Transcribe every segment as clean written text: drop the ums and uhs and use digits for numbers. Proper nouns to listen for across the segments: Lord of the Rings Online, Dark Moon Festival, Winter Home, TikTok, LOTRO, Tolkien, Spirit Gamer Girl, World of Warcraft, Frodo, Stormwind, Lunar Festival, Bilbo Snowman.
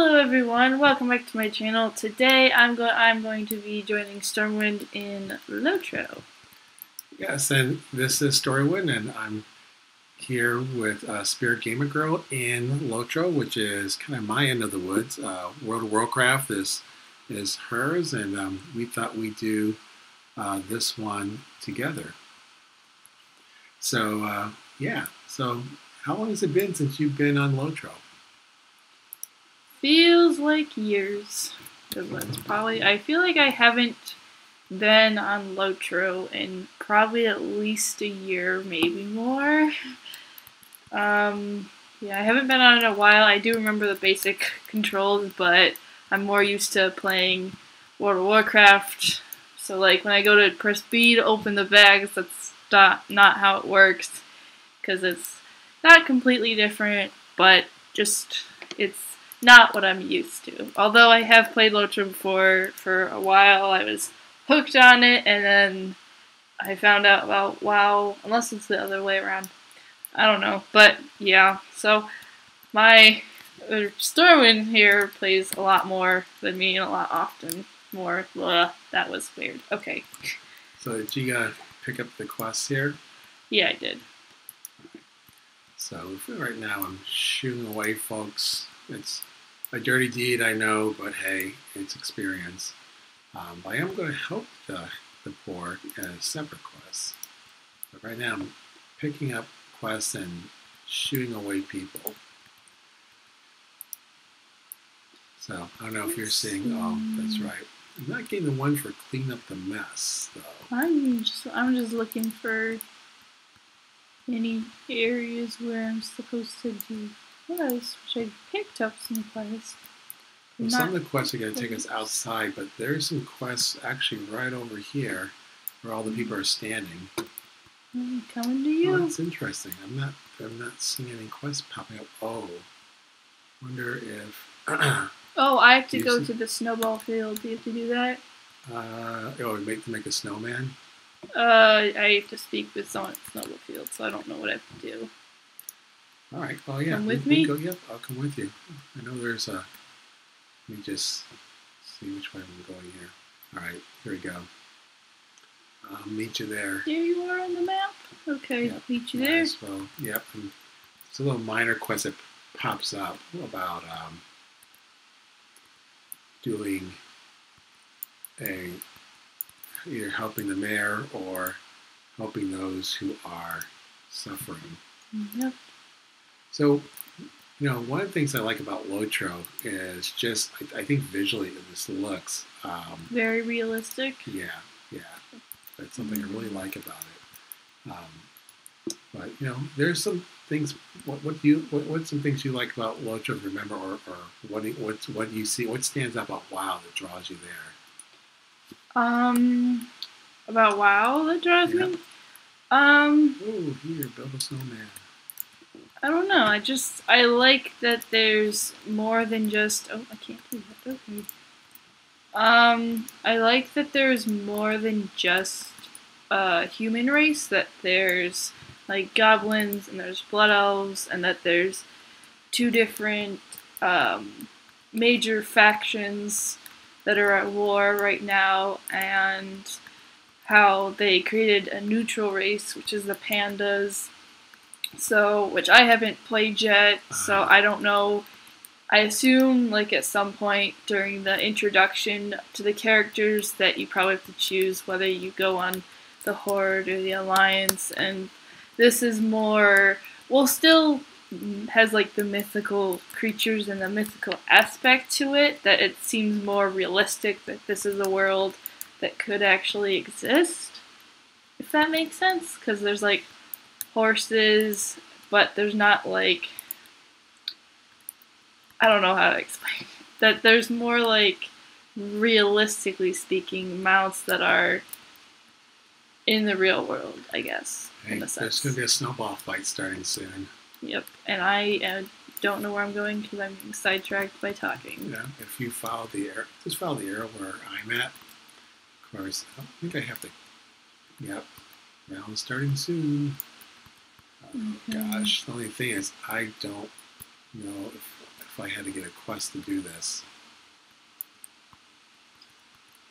Hello everyone, welcome back to my channel. Today I'm going to be joining Stormwind in Lotro. Yes, and this is Stormwind, and I'm here with Spirit Gamer Girl in Lotro, which is kind of my end of the woods. World of Warcraft is hers, and we thought we'd do this one together. So yeah, so how long has it been since you've been on Lotro? Feels like years. It's probably, I feel like I haven't been on Lotro in probably at least a year, maybe more. Yeah, I haven't been on in a while. I do remember the basic controls, but I'm more used to playing World of Warcraft. So like when I go to press B to open the bags, that's not how it works, because it's not completely different, but just it's not what I'm used to. Although I have played Lotro before for a while, I was hooked on it, and then I found out, well, wow, unless it's the other way around. I don't know, but yeah, so my Stormwind here plays a lot more than me and a lot often more. Blah, that was weird. Okay. So did you pick up the quests here? Yeah, I did. So right now I'm shooting away, folks. It's a dirty deed, I know, but hey, it's experience. I am going to help the poor as separate quests. But right now, I'm picking up quests and shooting away people. So, I don't know if you're seeing... Oh, that's right. I'm not getting the one for clean up the mess, though. I'm just looking for any areas where I'm supposed to do... Yes, which I picked up some quests. Well, some of the quests are going to take us outside, but there's some quests actually right over here where all the people are standing. I'm coming to you. Oh, that's interesting. I'm not seeing any quests popping up. Oh, wonder if. Oh, I have to go to the snowball field. Do you have to do that? Make a snowman. I have to speak with someone at the snowball field, so I don't know what I have to do. All right. Oh yeah. Come with me. Go, yep. I'll come with you. I know there's a. Let me just see which way I'm going here. All right. Here we go. I'll meet you there. There you are on the map. Okay. Yep. Meet you there. Well, yep. And it's a little minor quest that pops up about doing a either helping the mayor or helping those who are suffering. Yep. So, you know, one of the things I like about Lotro is just, I think visually this looks... very realistic. Yeah, yeah. That's something I really like about it. But, you know, there's some things, what's some things you like about Lotro, remember, or what you see, what stands out about WoW that draws you there? About WoW that draws me? Oh, here, Bilbo Snowman. I don't know, I like that there's more than just, oh, I can't do that, okay. I like that there's more than just a human race, that there's, like, goblins, and there's blood elves, and that there's two different, major factions that are at war right now, and how they created a neutral race, which is the pandas. So, which I haven't played yet, so I don't know. I assume, like, at some point during the introduction to the characters that you probably have to choose whether you go on the Horde or the Alliance, and this is more, well, still has, like, the mythical creatures and the mythical aspect to it, that it seems more realistic that this is a world that could actually exist, if that makes sense, because there's, like, horses, but there's not, like, I don't know how to explain it. That there's more, like, realistically speaking, mounts that are in the real world, I guess. Hey, in a sense. There's going to be a snowball fight starting soon. Yep, and I don't know where I'm going because I'm being sidetracked by talking. Yeah, if you follow the arrow, just follow the arrow where I'm at. Of course, I don't think I have to. Yep, round starting soon. Oh, gosh, the only thing is I don't know if if I had to get a quest to do this.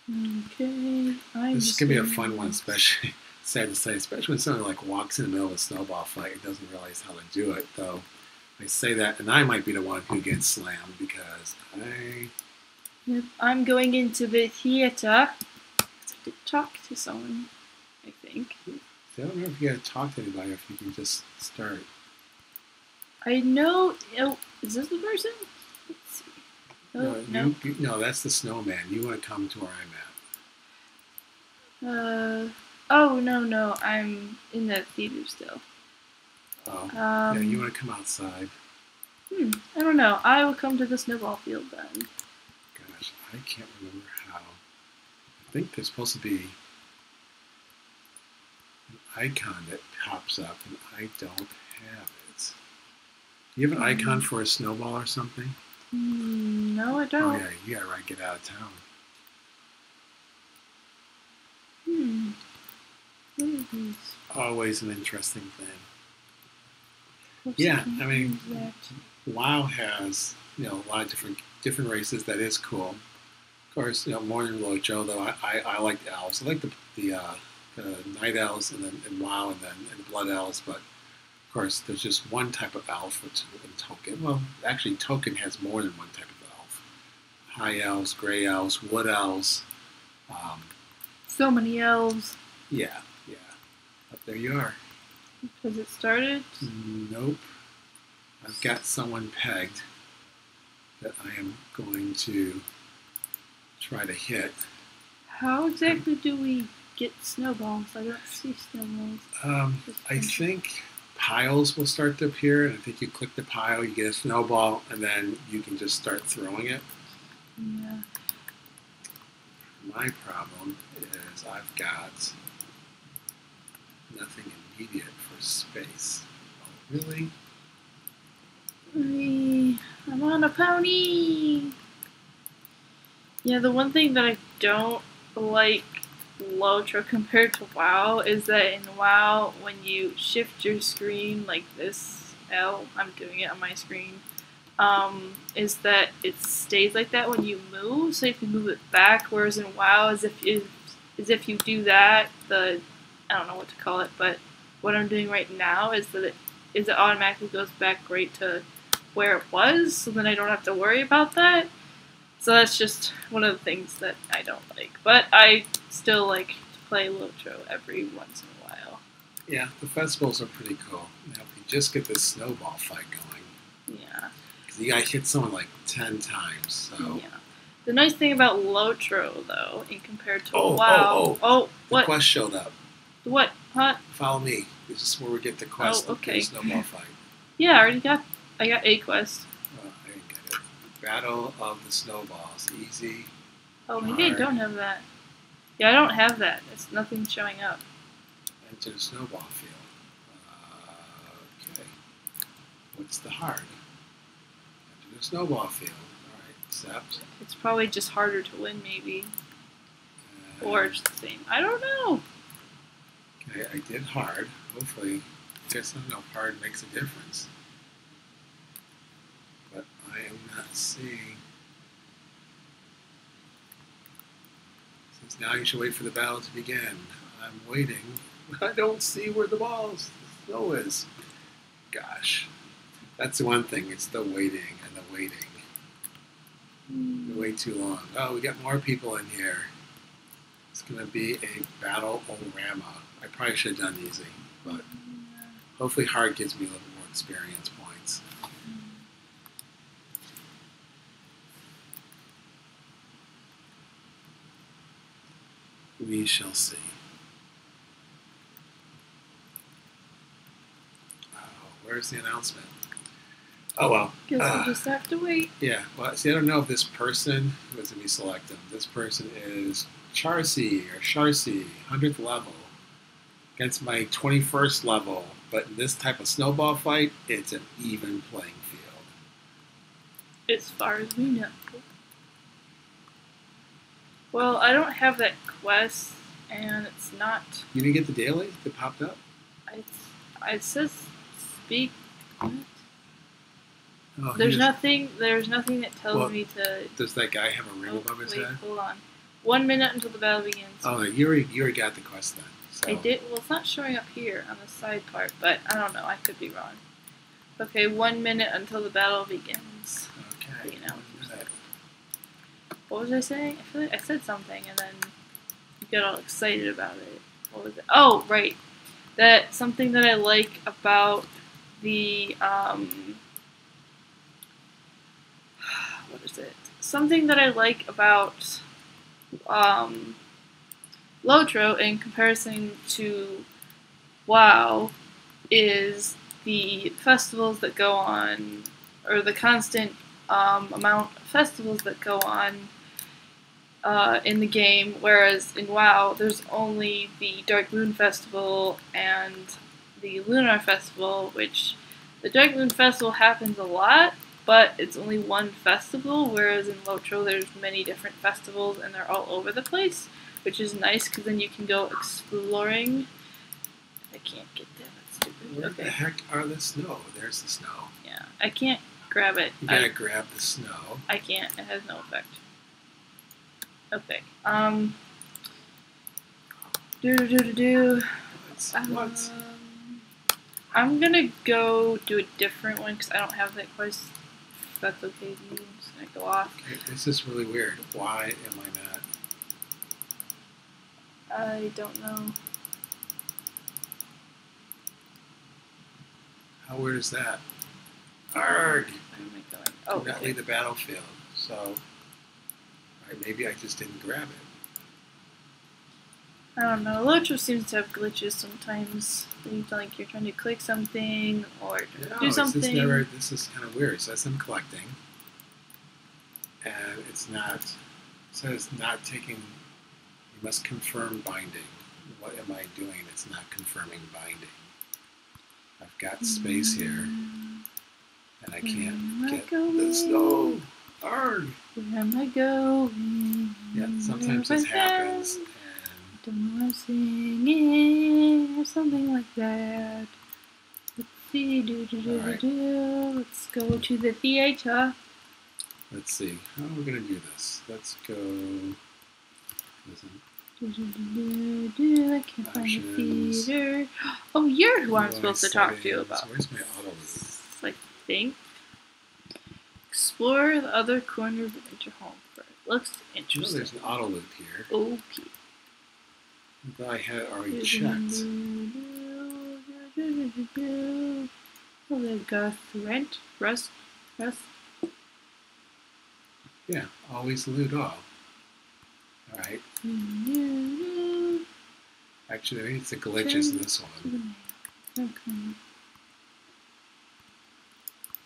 Okay. This is going to be a fun one, especially, sad to say, especially when someone like walks in the middle of a snowball fight and doesn't realize how to do it, though. I say that, and I might be the one who gets slammed because I'm going into the theater to talk to someone, I think. I don't know if you gotta talk to anybody or if you can just start. I know. Oh, is this the person? Let's see. Oh, no. No, that's the snowman. You want to come to where I'm at. Oh, no. I'm in the theater still. Oh. Yeah, you want to come outside. I don't know. I will come to the snowball field then. Gosh, I can't remember how. I think there's supposed to be an icon that pops up, and I don't have it. Do you have an icon for a snowball or something? No, I don't. Oh, yeah, you gotta get out of town. What is this? Always an interesting thing. What's I mean, WoW has, a lot of different races. That is cool. Of course, more than Lojo, though, I like the elves. I like the night elves and WoW and the blood elves, but of course, there's just one type of elf, which in Tolkien. Well, actually, Tolkien has more than one type of elf. High elves, gray elves, wood elves. So many elves. Yeah. Up there you are. Has it started? Nope. I've got someone pegged that I am going to try to hit. How exactly do we get snowballs? I don't see snowballs. I think piles will start to appear, and I think you click the pile, you get a snowball, and then you can just start throwing it. Yeah. My problem is I've got nothing immediate for space. Oh, really? I'm on a pony! Yeah, the one thing that I don't like Lotro compared to WoW is that in WoW, when you shift your screen like this, I'm doing it on my screen, is that it stays like that when you move, so you have to move it back, whereas in WoW, as if you do that, I don't know what to call it, but what I'm doing right now is that it automatically goes back right to where it was, so then I don't have to worry about that. So that's just one of the things that I don't like. But I still like to play Lotro every once in a while. Yeah, the festivals are pretty cool. Now, if you just get this snowball fight going. Yeah. Because you gotta hit someone like 10 times, so. Yeah. The nice thing about Lotro, though, in compared to WoW. What? The quest showed up. What? Huh? Follow me. This is where we get the quest. Oh, okay. Snowball fight. Yeah, I got a quest. Oh, I didn't get it. Battle of the Snowballs. Easy. Oh, maybe I don't have that. Yeah, I don't have that. It's nothing showing up. Enter the snowball field. Okay. What's the hard? Enter the snowball field. All right. Accept. It's probably just harder to win, maybe. Or it's the same. I don't know. I did hard. Hopefully, I guess I don't know if hard makes a difference. But I am not seeing. Since now you should wait for the battle to begin. I'm waiting. I don't see where the snow is. Gosh. That's the one thing. It's the waiting and the waiting. Way too long. Oh, we got more people in here. It's going to be a battle-o-rama. I probably should have done easy, but hopefully hard gives me a little more experience points. We shall see. Oh, where's the announcement? Oh, well. Guess we'll just have to wait. Yeah, well, see, I don't know if this person was going to be selected. This person is Charcy, or Sharcy, 100th level. Against my 21st level, but in this type of snowball fight, it's an even playing field. As far as we know. Well, I don't have that quest, and it's not. You didn't get the daily that popped up? It says speak. What? Oh, there's nothing that tells me to... Does that guy have a ring above his head? Hold on. 1 minute until the battle begins. Oh, you already got the quest then. So. I did. Well, it's not showing up here on the side part, but I don't know. I could be wrong. Okay, 1 minute until the battle begins. Okay. You know, what was I saying? I feel like I said something and then you got all excited about it. What was it? Oh, right. That something that I like about the what is it? Something that I like about Lotro in comparison to WoW is the festivals that go on, or the constant amount of festivals that go on in the game, whereas in WoW there's only the Dark Moon Festival and the Lunar Festival, which the Dark Moon Festival happens a lot, but it's only one festival, whereas in Lotro there's many different festivals and they're all over the place, which is nice because then you can go exploring. I can't get that, that's stupid. Where the heck are the snow? There's the snow. Yeah, I can't grab it. You gotta grab the snow. I can't, it has no effect. Okay. I'm gonna go do a different one because I don't have that quest. If that's okay, I'm just gonna go off. Okay, this is really weird. Why am I not? I don't know. How weird is that? Arrgh! Where am I going? Oh, okay. Not leave the battlefield. So. Maybe I just didn't grab it. I don't know. Lotro seems to have glitches sometimes. You feel like you're trying to click something or do something. This is kind of weird. So it says I'm collecting, and it's not. It says not taking. You must confirm binding. What am I doing? It's not confirming binding. I've got space here, and I can't get this. No. Arrgh. Where am I going? Yeah, sometimes this happens. Don't know I'm singing or something like that. Let's see. Let's go to the theater. Let's see. How are we going to do this? Let's go. I can't find the theater. Oh, you're who I'm supposed to talk to you about. Where's my auto? I think. Explore the other corner of Winter Home. Looks interesting. Oh, there's an auto loop here. Okay. That I had already checked. Oh, they've got rent, rest. Yeah, always loot all. Alright. Actually, maybe it's the glitches in this one. Okay.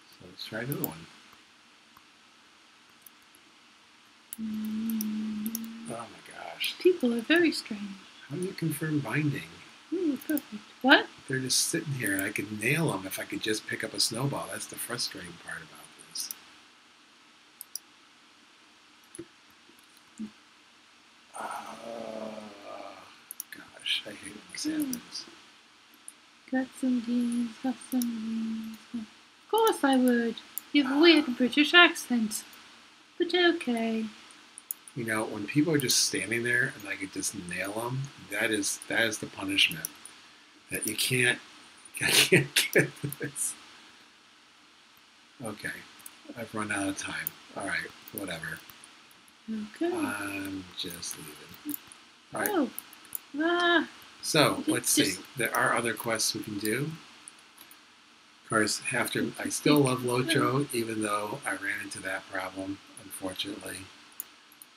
So let's try another one. Oh my gosh. People are very strange. How do you confirm binding? Ooh, perfect. What? They're just sitting here and I could nail them if I could just pick up a snowball. That's the frustrating part about this. Gosh, I hate when this happens. Got some beans, got some beans. Of course I would. You have a weird British accent. But okay. You know, when people are just standing there and I could just nail them, that is the punishment. That I can't get this. Okay, I've run out of time. All right, whatever. Okay. I'm just leaving. All right. Oh. Ah. So let's see. There are other quests we can do. Of course, after I still love Lotro, even though I ran into that problem, unfortunately.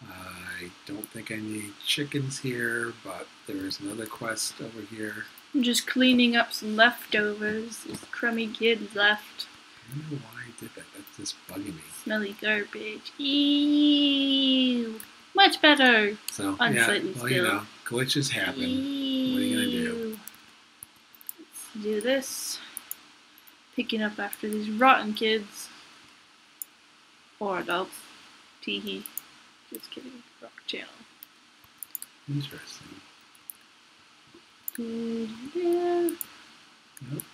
I don't think I need chickens here, but there is another quest over here. I'm just cleaning up some leftovers. This crummy kid left. I don't know why I did that. That's just bugging me. Smelly garbage. Ew. Much better. So, you know, glitches happen. Ew. What are you going to do? Let's do this. Picking up after these rotten kids. Or adults. Teehee. Just kidding. Rock channel. Interesting. Good. Yeah. Nope.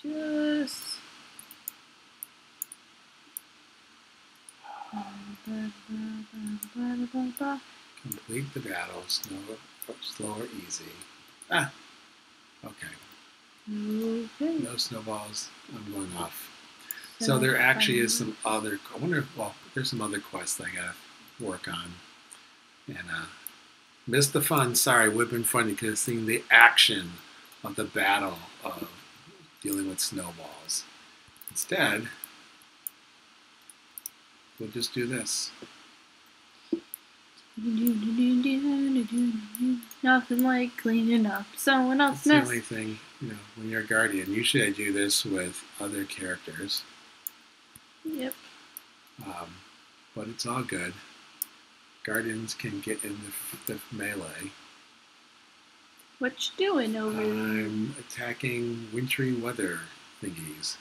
Just Complete the battle, slow or easy. Ah, okay. No snowballs, I'm going off. So there actually is some other, I wonder, well, there's some other quests that I gotta work on. And missed the fun, sorry, would have been funny because seeing the action of the battle of dealing with snowballs. Instead, we'll just do this. Nothing like cleaning up someone else's mess. That's the only thing, you know, when you're a guardian. Usually I do this with other characters. Yep. But it's all good. Guardians can get in the melee. What you doing over there? I'm attacking wintry weather thingies.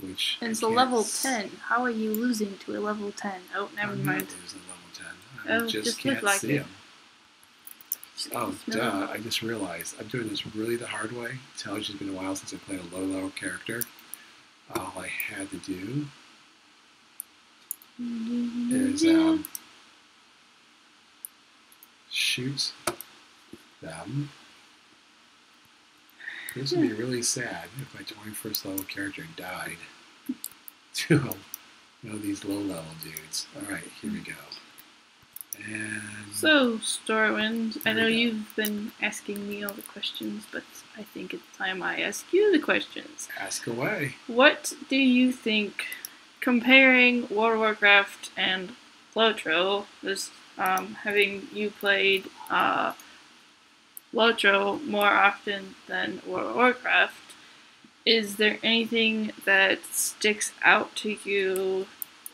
Which and it's a level 10. How are you losing to a level 10? Oh, never mind. I level 10. I just can't like see them. Oh, duh. I just realized. I'm doing this really the hard way. It tells you it's been a while since I played a low-level character. All I had to do is shoot them. This would be really sad if my 21st level character died to one of these low-level dudes. All right, here we go. And so, Stormwind, I know you've been asking me all the questions, but I think it's time I ask you the questions. Ask away. What do you think, comparing World of Warcraft and Lotro, is, having you played Lotro more often than World of Warcraft, is there anything that sticks out to you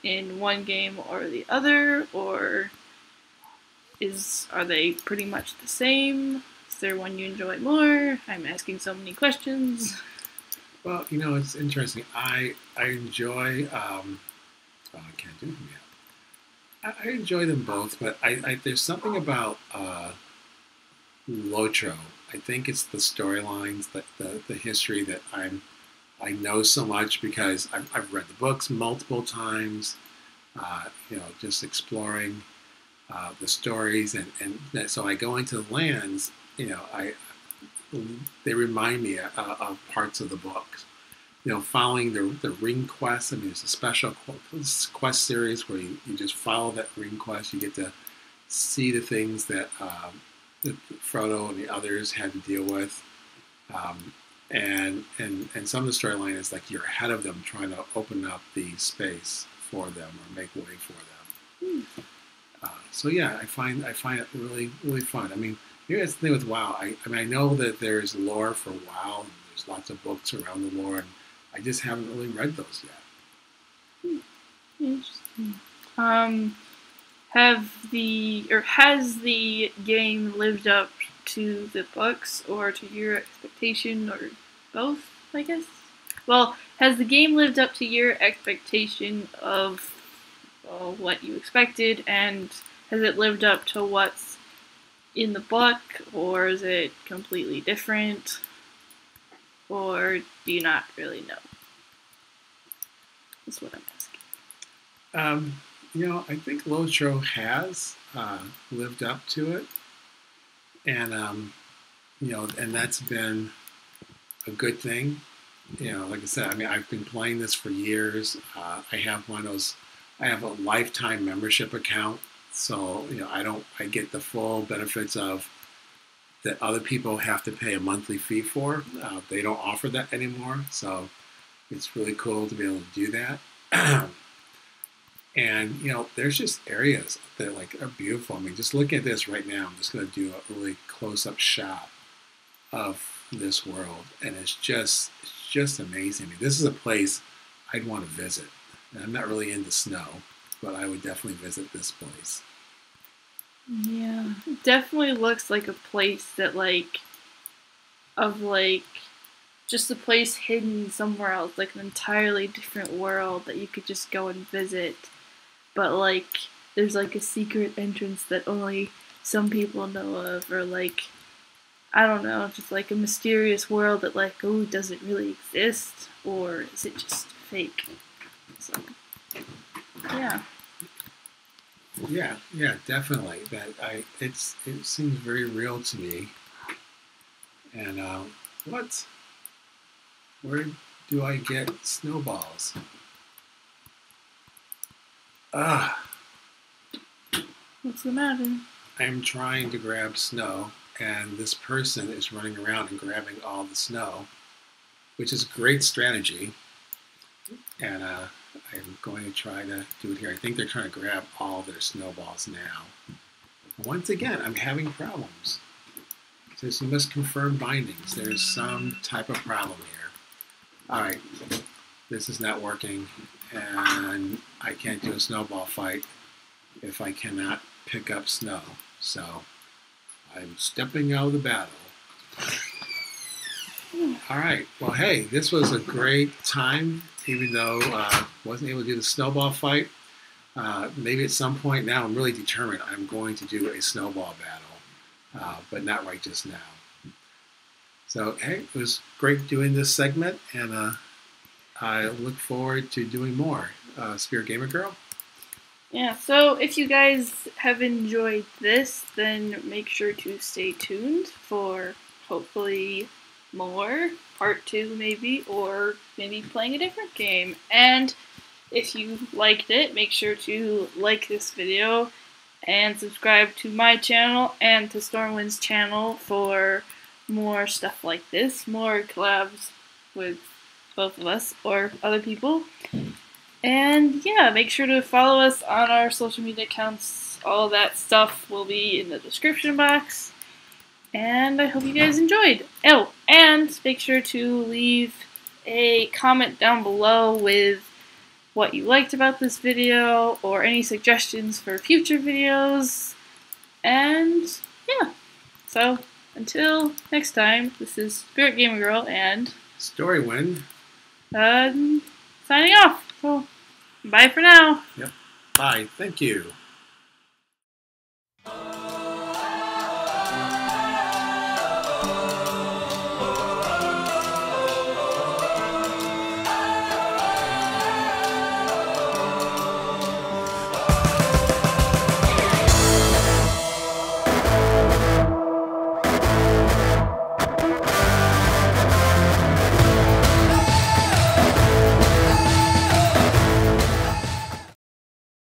in one game or the other, or are they pretty much the same? Is there one you enjoy more? I'm asking so many questions. Well, you know, it's interesting. I enjoy. Well, I can't do them yet. I enjoy them both, but I there's something about Lotro. I think it's the storylines, the history that I know so much because I've read the books multiple times. You know, just exploring. The stories, and so I go into the lands, you know, they remind me of parts of the books. You know, following the ring quest, I mean, it's a special quest series where you just follow that ring quest, you get to see the things that, that Frodo and the others had to deal with, and some of the storyline is like you're ahead of them trying to open up the space for them or make way for them. Mm. So yeah, I find it really, really fun. I mean, maybe that's the thing with WoW. I mean, I know that there's lore for WoW, and there's lots of books around the lore, and I just haven't really read those yet. Interesting. Has the game lived up to the books, or to your expectation, or both? I guess. Well, has the game lived up to your expectation of? Well, what you expected, and has it lived up to what's in the book, or is it completely different, or do you not really know? That's what I'm asking. You know, I think Lotro has lived up to it, and you know, and that's been a good thing. You know, like I said, I mean, I've been playing this for years. I have one of those. I have a lifetime membership account, so you know I get the full benefits of that other people have to pay a monthly fee for. They don't offer that anymore, so it's really cool to be able to do that. And you know, there's just areas that like are beautiful. I mean, just looking at this right now, I'm just going to do a really close-up shot of this world, and it's just amazing. I mean, this is a place I'd want to visit. I'm not really into snow, but I would definitely visit this place. Yeah, it definitely looks like a place that, just a place hidden somewhere else, like an entirely different world that you could just go and visit. But, like, there's, like, a secret entrance that only some people know of, or, like, I don't know, just, like, a mysterious world that, like, oh, does it really exist, or is it just fake? So, yeah, Yeah, definitely. That it seems very real to me. And where do I get snowballs? Ah. What's the matter? I'm trying to grab snow, and this person is running around and grabbing all the snow, which is a great strategy. And I'm going to try to do it here. I think they're trying to grab all their snowballs now. Once again, I'm having problems. It says you must confirm bindings. There's some type of problem here. All right, this is not working, and I can't do a snowball fight if I cannot pick up snow. So I'm stepping out of the battle. All right, well, hey, this was a great time, even though I wasn't able to do the snowball fight. Maybe at some point now, I'm really determined I'm going to do a snowball battle, but not right just now. So, hey, it was great doing this segment, and I look forward to doing more. Spirit Gamer Girl? Yeah, so if you guys have enjoyed this, then make sure to stay tuned for hopefully more, part 2 maybe, or maybe playing a different game. And if you liked it, make sure to like this video and subscribe to my channel and to Stormwind's channel for more stuff like this, more collabs with both of us or other people. And yeah, make sure to follow us on our social media accounts. All that stuff will be in the description box. And I hope you guys enjoyed. Oh, and make sure to leave a comment down below with what you liked about this video or any suggestions for future videos. And yeah, so until next time, this is Spirit Gamer Girl and Stormwind signing off. So bye for now. Yep. Bye. Thank you.